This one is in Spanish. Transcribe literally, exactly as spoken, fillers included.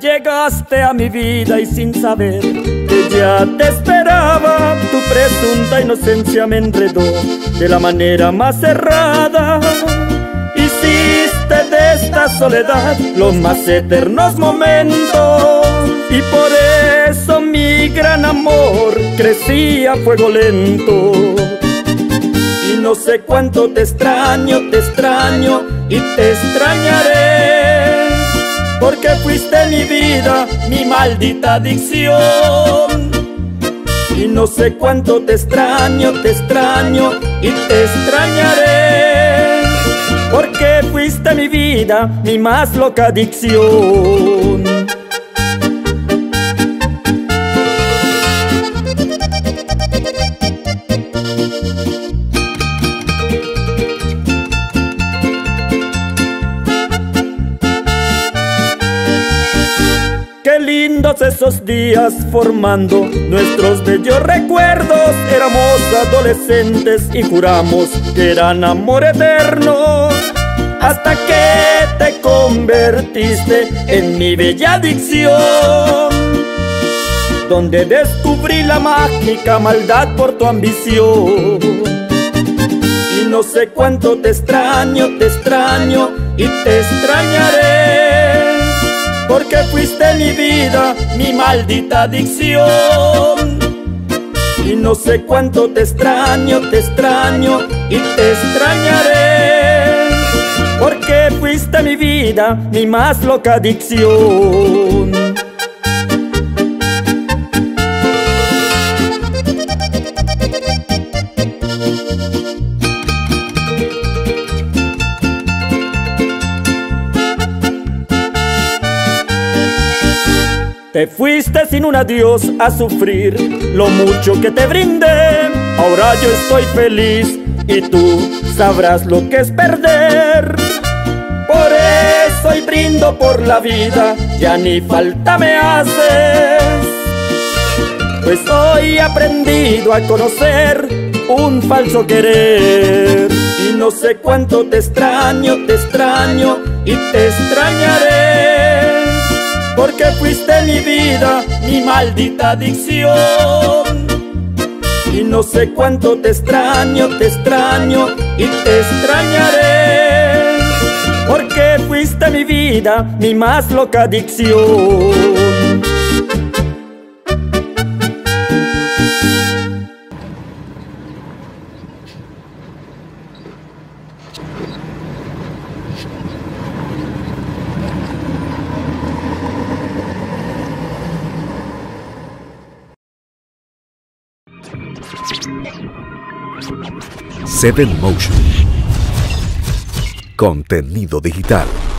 Llegaste a mi vida y sin saber que ya te esperaba, tu presunta inocencia me enredó de la manera más errada. Hiciste de esta soledad los más eternos momentos, y por eso mi gran amor crecía a fuego lento. Y no sé cuánto te extraño, te extraño y te extrañaré, porque fuiste mi vida, mi maldita adicción. Y no sé cuánto te extraño, te extraño y te extrañaré, porque fuiste mi vida, mi más loca adicción. Lindos esos días formando nuestros bellos recuerdos, éramos adolescentes y juramos que eran amor eterno, hasta que te convertiste en mi bella adicción, donde descubrí la mágica maldad por tu ambición. Y no sé cuánto te extraño, te extraño y te extrañaré, porque fuiste mi vida, mi maldita adicción. Y no sé cuánto te extraño, te extraño y te extrañaré, porque fuiste mi vida, mi más loca adicción. Te fuiste sin un adiós a sufrir lo mucho que te brindé. Ahora yo estoy feliz y tú sabrás lo que es perder. Por eso hoy brindo por la vida, ya ni falta me haces, pues hoy he aprendido a conocer un falso querer. Y no sé cuánto te extraño, te extraño y te extrañaré, porque fuiste mi vida, mi maldita adicción. Y no sé cuánto te extraño, te extraño y te extrañaré, porque fuiste mi vida, mi más loca adicción. Seven Motion. Contenido digital.